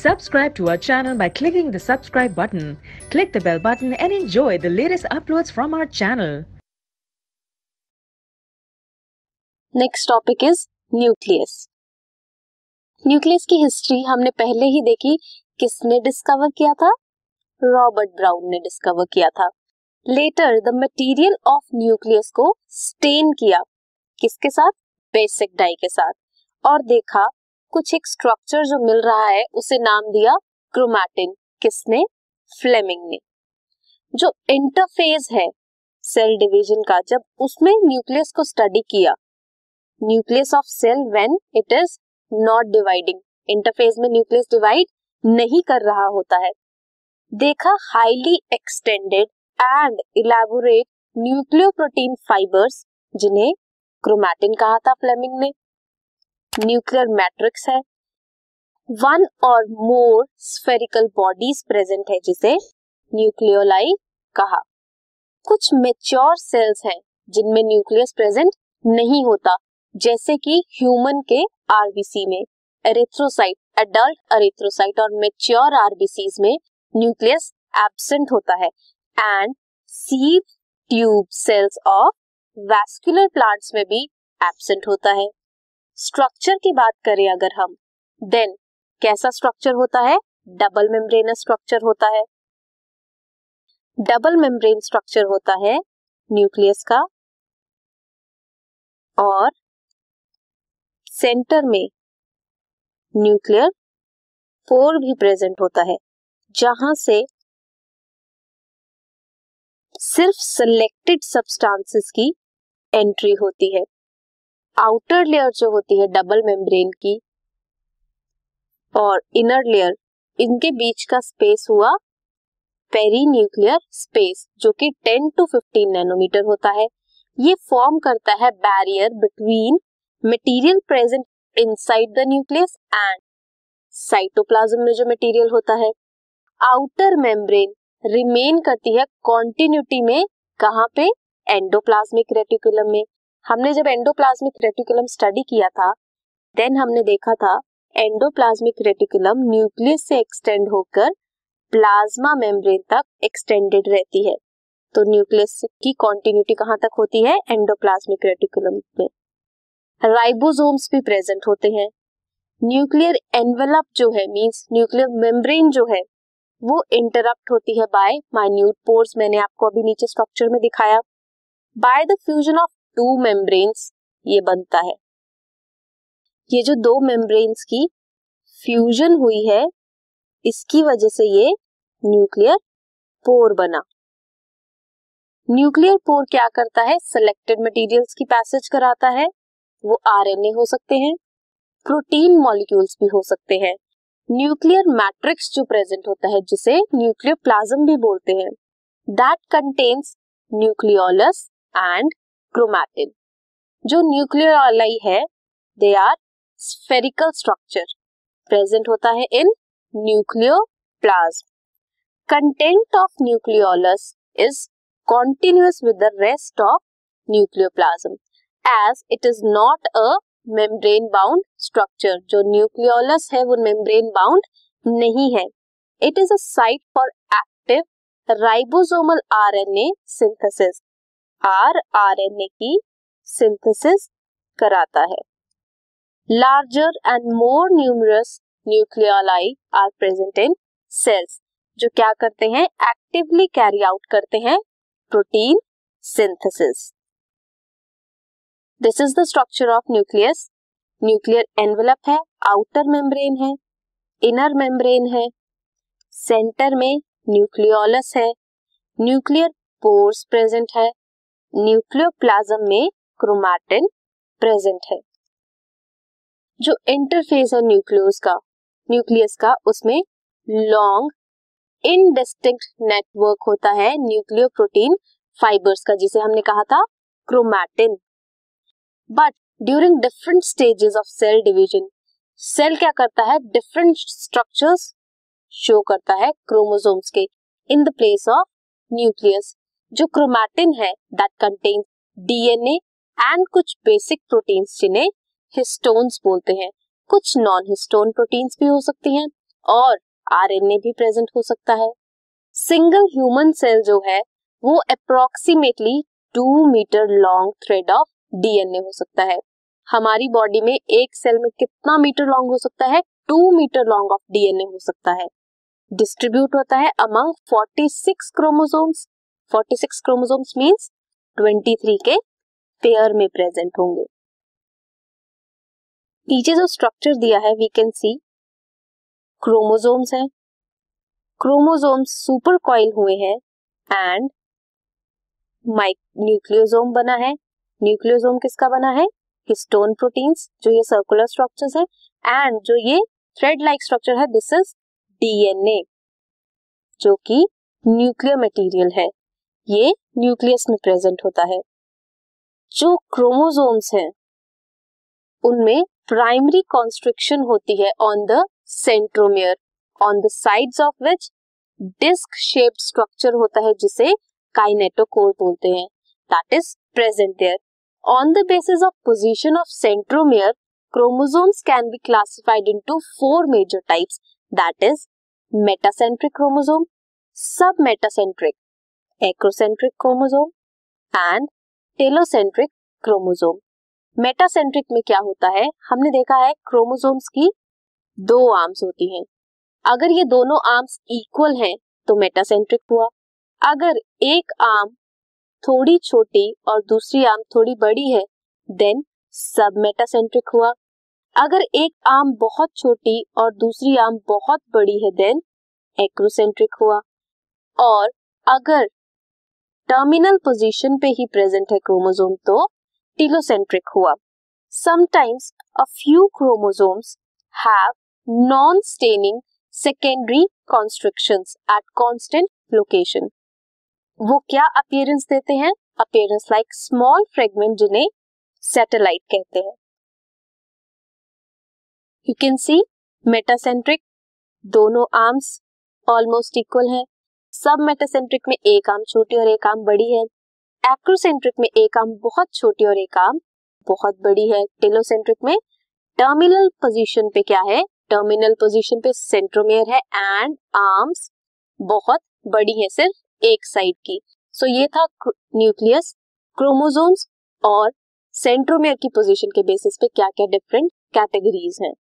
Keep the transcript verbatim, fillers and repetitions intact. Subscribe to our channel by clicking the subscribe button. Click the bell button and enjoy the latest uploads from our channel. Next topic is nucleus. Nucleus की history हमने पहले ही देखी. किसने discover किया था? Robert brown ने discover किया था. Later the material of nucleus को स्टेन किया. किसके साथ? बेसिक डाई के साथ. और देखा कुछ एक स्ट्रक्चर जो मिल रहा है उसे नाम दिया क्रोमैटिन. किसने? फ्लेमिंग ने. जो इंटरफेज है सेल डिवीजन का, जब उसमें न्यूक्लियस को स्टडी किया, nucleus of cell when it is not dividing, interphase में न्यूक्लियस डिवाइड नहीं कर रहा होता है, देखा highly extended and elaborate nucleoprotein fibres जिन्हें क्रोमैटिन कहा था फ्लेमिंग ने. न्यूक्लियर मैट्रिक्स है, वन और मोर स्फेरिकल बॉडीज प्रेजेंट है जिसे न्यूक्लियोलाई कहा. कुछ मैच्योर सेल्स हैं जिनमें न्यूक्लियस प्रेजेंट नहीं होता, जैसे कि ह्यूमन के आरबीसी में एरिथ्रोसाइट, एडल्ट एरिथ्रोसाइट और मैच्योर आरबीसीज में न्यूक्लियस एब्सेंट होता है. And sieve tube cells of vascular plants में भी एब्सेंट होता है. स्ट्रक्चर की बात करें अगर हम, देन कैसा स्ट्रक्चर होता है? डबल मेम्ब्रेनस स्ट्रक्चर होता है. डबल मेम्ब्रेन स्ट्रक्चर होता है न्यूक्लियस का, और सेंटर में न्यूक्लियर पोर भी प्रेजेंट होता है, जहां से सिर्फ सिलेक्टेड सब्सटेंसेस की एंट्री होती है. आउटर लेयर जो होती है डबल मेम्ब्रेन की और इनर लेयर, इनके बीच का स्पेस हुआ पेरीन्यूक्लियर स्पेस, जो कि टेन टू फिफ्टीन नैनोमीटर होता है. ये फॉर्म करता है barrier between material present inside the nucleus and cytoplasm में जो मटेरियल होता है. आउटर मेम्ब्रेन रिमेन करती है कॉन्टिन्यूटी में, कहां पे? एंडोप्लाज्मिक रेटिकुलम में. हमने जब एंडोप्लाज्मिक रेटिकुलम स्टडी किया था, देन हमने देखा था एंडोप्लाज्मिक रेटिकुलम न्यूक्लियस से एक्सटेंड होकर प्लाज्मा मेम्ब्रेन तक एक्सटेंडेड रहती है. तो न्यूक्लियस की कॉन्टिन्यूटी कहां तक होती है? एंडोप्लाज्मिक रेटिकुलम में. राइबोसोम्स भी प्रेजेंट होते हैं. न्यूक्लियर एनवेलप जो है, मींस न्यूक्लियर मेम्ब्रेन जो है, वो इंटरप्ट होती है बाय माइन्यूट पोर्स. मैंने आपको अभी नीचे स्ट्रक्चर में दिखाया. By the fusion of two membranes ये बनता है. ये जो दो मेम्ब्रेन्स की फ्यूजन हुई है, इसकी वजह से ये न्यूक्लियर पोर बना. न्यूक्लियर पोर क्या करता है? सिलेक्टेड मटेरियल्स की पैसेज कराता है. वो आरएनए हो सकते हैं, प्रोटीन मॉलिक्यूल्स भी हो सकते हैं. न्यूक्लियर मैट्रिक्स जो प्रेजेंट होता है, जिसे न्यूक्लियोप्लाज्म भी बोलते हैं, that contains nucleolus and chromatin. जो न्यूक्लियोलाई है, they are spherical structure present होता है in nucleoplasm. Content of nucleolus is continuous with the rest of nucleoplasm as it is not a membrane bound structure. जो nucleolus है वो membrane bound नहीं है. It is a site for active ribosomal RNA synthesis. RRNA की synthesis कराता है. Larger and more numerous nucleoli are present in sales, जो क्या करते हैं? एक्टिवली कैरी आउट करते हैं protein synthesis. This is the structure of nucleus. Nuclear envelope है, आउटर मेम्ब्रेन है, इनर मेम्ब्रेन है, सेंटर में न्यूक्लियोलस है, न्यूक्लियर पोर्स प्रेजेंट है, न्यूक्लियोप्लाज्म में क्रोमैटिन प्रेजेंट है. जो इंटरफेस है न्यूक्लियस का, न्यूक्लियस का उसमें लॉन्ग इनडिस्टिंक्ट नेटवर्क होता है न्यूक्लियोप्रोटीन फाइबर्स का, जिसे हमने कहा था chromatin. But during different stages of cell division, cell क्या करता है? डिफरेंट स्ट्रक्चर्स शो करता है क्रोमोसोम्स के in the place of nucleus. जो क्रोमैटिन है दैट कंटेन्स डीएनए एंड कुछ बेसिक प्रोटीन्स जिन्हें हिस्टोन्स बोलते हैं. कुछ नॉन हिस्टोन प्रोटीन्स भी हो सकती हैं और आरएनए भी प्रेजेंट हो सकता है। सिंगल ह्यूमन सेल जो है वो approximately two metre long thread of DNA हो सकता है। हमारी बॉडी में एक सेल में कितना मीटर लॉन्ग हो सकता है? Two metre long of DNA हो सकता है। डिस्ट्रीब्यूट होता है अमंग छियालीस क्रोमोसोम्स। छियालीस क्रोमोसोम्स मींस तेईस के पेयर में प्रेजेंट होंगे। नीचे जो स्ट्रक्चर दिया है वी कैन सी क्रोमोसोम्स हैं, क्रोमोसोम्स सुपर कॉइल हुए हैं एंड न्यूक्लियोसोम बना है। न्यूक्लियोसोम किसका बना है? हिस्टोन प्रोटीन्स, जो ये सर्कुलर स्ट्रक्चर्स हैं, एंड जो ये थ्रेड लाइक स्ट्रक्चर है दिस इज डीएनए जो कि न्यूक्लियर मटेरियल है, ये न्यूक्लियस में प्रेजेंट होता है। जो क्रोमोसोम्स हैं उनमें प्राइमरी कॉन्स्ट्रिक्शन होती है on the centromere, on the sides of which disc shaped structure होता है जिसे काइनेटोकोर बोलते हैं, that is present there. On the basis of position of centromere chromosomes can be classified into four major types, that is metacentric chromosome, sub metacentric, acrocentric chromosome and telocentric chromosome. Metacentric में क्या होता है? हमने देखा है chromosomes की दो arms होती हैं। अगर ये दोनों आर्म्स इक्वल हैं तो मेटासेंट्रिक हुआ। अगर एक आर्म थोड़ी छोटी और दूसरी आर्म थोड़ी बड़ी है देन सब मेटासेंट्रिक हुआ। अगर एक आर्म बहुत छोटी और दूसरी आर्म बहुत बड़ी है देन एक्रोसेंट्रिक हुआ। और अगर टर्मिनल पोजीशन पे ही प्रेजेंट है क्रोमोसोम तो टेलोसेंट्रिक हुआ। Sometimes a few chromosomes have non staining secondary constrictions at constant location. वो क्या अपीयरेंस देते हैं? अपीयरेंस लाइक स्मॉल फ्रेगमेंट जिन्हें सैटेलाइट कहते हैं। यू कैन सी मेटासेंट्रिक दोनों आर्म्स ऑलमोस्ट इक्वल हैं, सब मेटासेंट्रिक में एक आर्म छोटी और एक आर्म बड़ी है, एक्रोसेंट्रिक में एक आर्म बहुत छोटी और एक आर्म बहुत बड़ी है, टेलोसेंट्रिक में टर्मिनल पोजीशन पे क्या है? टर्मिनल पोजीशन पे सेंट्रोमेयर है एंड आर्म्स बहुत बड़ी है सिर्फ एक साइड की। सो so, ये था न्यूक्लियस, क्रोमोसोम्स और सेंट्रोमेयर की पोजीशन के बेसिस पे क्या क्या डिफरेंट कैटेगरीज हैं।